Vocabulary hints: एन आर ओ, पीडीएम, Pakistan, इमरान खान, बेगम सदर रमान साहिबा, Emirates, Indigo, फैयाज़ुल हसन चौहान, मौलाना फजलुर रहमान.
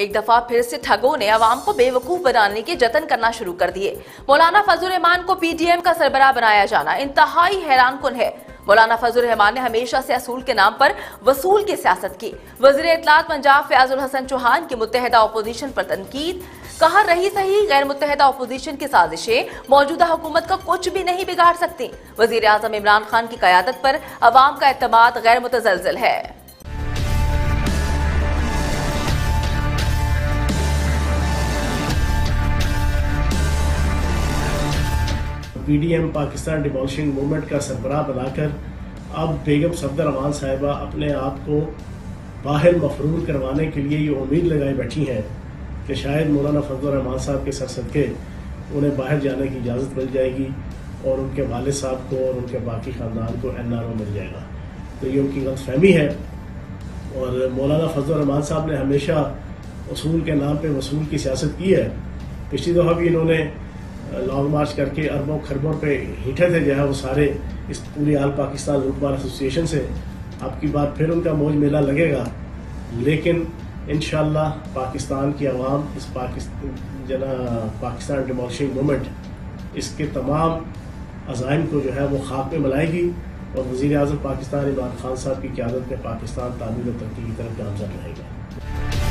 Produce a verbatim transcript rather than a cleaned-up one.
एक दफा फिर से ठगों ने आवाम को बेवकूफ बनाने के जतन करना शुरू कर दिए। मौलाना फजलुर रहमान को पीडीएम का सरबराह बनाया जाना इंतहाई हैरानकुन है। मौलाना फजलुर रहमान ने हमेशा से असूल के नाम पर वसूल की सियासत की। वजीर इत्तलात पंजाब फैयाज़ुल हसन चौहान की मुत्तहदा अपोजिशन पर तनकीद, कहा रही सही गैर मुत्तहदा अपोजिशन की साजिशें मौजूदा हुकूमत का कुछ भी नहीं बिगाड़ सकती। वजीर आजम इमरान खान की क़यादत पर अवाम का एतमाद गैर मुतज़लज़ल है। पीडीएम पाकिस्तान डिमोलिशिंग मूवमेंट का सरबराह बनाकर अब बेगम सदर रमान साहिबा अपने आप को बाहर मफरूर करवाने के लिए ये उम्मीद लगाई बैठी हैं कि शायद मौलाना फजलुर रहमान साहब के सरसद के उन्हें बाहर जाने की इजाज़त मिल जाएगी और उनके वालिद साहब को और उनके बाकी ख़ानदान को एन आर ओ मिल जाएगा। तो ये उनकी गलतफहमी है। और मौलाना फजलुर रहमान साहब ने हमेशा उसूल के नाम पर वसूल की सियासत की है। पिछली दफ़ा भी इन्होंने लॉन्ग मार्च करके अरबों खरबों पे हिटे थे जो है वो सारे इस पूरी आल पाकिस्तान लूटमार एसोसिएशन से। अब की बार फिर उनका मौज मेला लगेगा, लेकिन इंशाल्लाह पाकिस्तान की आवाम इस पाकिस्तान जना पाकिस्तान डिमोलिशिंग मूवमेंट इसके तमाम अज़ाइम को जो है वो खाक में मिलाएगी और वज़ीर आज़म पाकिस्तान इमरान खान साहब की क़यादत में पाकिस्तान तामीर और तरक्की की तरफ गामज़न रहेगा।